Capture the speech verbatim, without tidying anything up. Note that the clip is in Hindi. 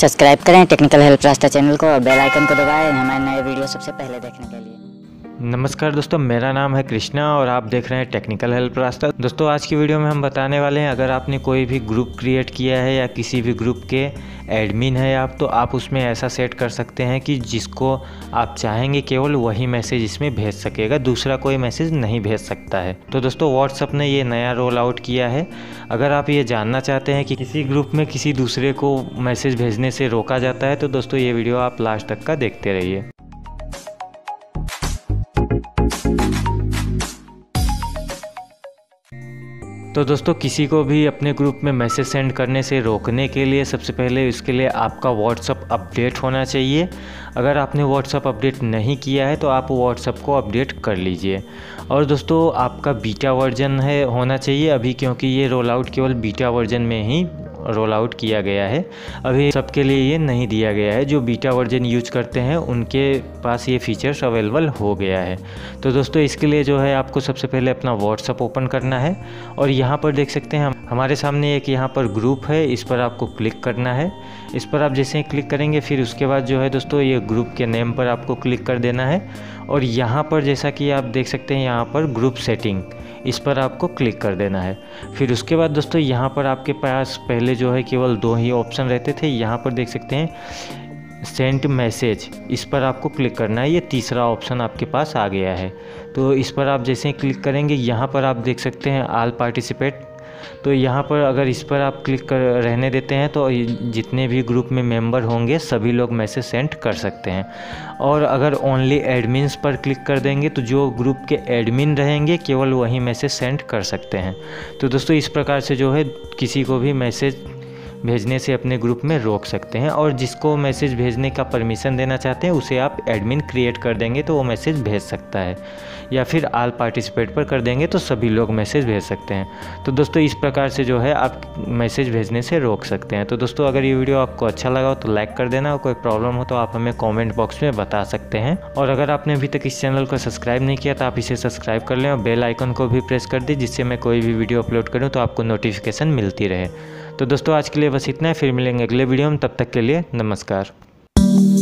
सब्सक्राइब करें टेक्निकल हेल्प रास्ता चैनल को और बेल आइकन को दबाएं हमारे नए वीडियो सबसे पहले देखने के लिए। नमस्कार दोस्तों, मेरा नाम है कृष्णा और आप देख रहे हैं टेक्निकल हेल्प रास्ता। दोस्तों, आज की वीडियो में हम बताने वाले हैं, अगर आपने कोई भी ग्रुप क्रिएट किया है या किसी भी ग्रुप के एडमिन है आप, तो आप उसमें ऐसा सेट कर सकते हैं कि जिसको आप चाहेंगे केवल वही मैसेज इसमें भेज सकेगा, दूसरा कोई मैसेज नहीं भेज सकता है। तो दोस्तों, व्हाट्सअप ने ये नया रोल आउट किया है। अगर आप ये जानना चाहते हैं कि किसी ग्रुप में किसी दूसरे को मैसेज भेजने से रोका जाता है, तो दोस्तों ये वीडियो आप लास्ट तक का देखते रहिए। तो दोस्तों, किसी को भी अपने ग्रुप में मैसेज सेंड करने से रोकने के लिए सबसे पहले इसके लिए आपका व्हाट्सअप अपडेट होना चाहिए। अगर आपने व्हाट्सअप अपडेट नहीं किया है तो आप व्हाट्सअप को अपडेट कर लीजिए। और दोस्तों, आपका बीटा वर्जन है होना चाहिए अभी, क्योंकि ये रोल आउट केवल बीटा वर्जन में ही रोल आउट किया गया है, अभी सबके लिए ये नहीं दिया गया है। जो बीटा वर्जन यूज करते हैं उनके पास ये फीचर्स अवेलेबल हो गया है। तो दोस्तों, इसके लिए जो है आपको सबसे पहले अपना व्हाट्सअप ओपन करना है और यहाँ पर देख सकते हैं हमारे सामने एक यहाँ पर ग्रुप है, इस पर आपको क्लिक करना है। इस पर आप जैसे ही क्लिक करेंगे फिर उसके बाद जो है दोस्तों ये ग्रुप के नेम पर आपको क्लिक कर देना है और यहाँ पर जैसा कि आप देख सकते हैं यहाँ पर ग्रुप सेटिंग, इस पर आपको क्लिक कर देना है। फिर उसके बाद दोस्तों यहाँ पर आपके पास पहले जो है केवल दो ही ऑप्शन रहते थे, यहाँ पर देख सकते हैं सेंट मैसेज, इस पर आपको क्लिक करना है। ये तीसरा ऑप्शन आपके पास आ गया है, तो इस पर आप जैसे ही क्लिक करेंगे यहाँ पर आप देख सकते हैं ऑल पार्टिसिपेट, तो यहाँ पर अगर इस पर आप क्लिक कर रहने देते हैं तो जितने भी ग्रुप में मेंबर होंगे सभी लोग मैसेज सेंड कर सकते हैं। और अगर ओनली एडमिन्स पर क्लिक कर देंगे तो जो ग्रुप के एडमिन रहेंगे केवल वही मैसेज सेंड कर सकते हैं। तो दोस्तों, इस प्रकार से जो है किसी को भी मैसेज भेजने से अपने ग्रुप में रोक सकते हैं। और जिसको मैसेज भेजने का परमिशन देना चाहते हैं उसे आप एडमिन क्रिएट कर देंगे तो वो मैसेज भेज सकता है, या फिर ऑल पार्टिसिपेट पर कर देंगे तो सभी लोग मैसेज भेज सकते हैं। तो दोस्तों, इस प्रकार से जो है आप मैसेज भेजने से रोक सकते हैं। तो दोस्तों, अगर ये वीडियो आपको अच्छा लगा हो तो लाइक कर देना और कोई प्रॉब्लम हो तो आप हमें कॉमेंट बॉक्स में बता सकते हैं। और अगर आपने अभी तक इस चैनल को सब्सक्राइब नहीं किया तो आप इसे सब्सक्राइब कर लें और बेल आइकन को भी प्रेस कर दें, जिससे मैं कोई भी वीडियो अपलोड करूँ तो आपको नोटिफिकेशन मिलती रहे। तो दोस्तों, आज के लिए बस इतना है, फिर मिलेंगे अगले वीडियो में, तब तक के लिए नमस्कार।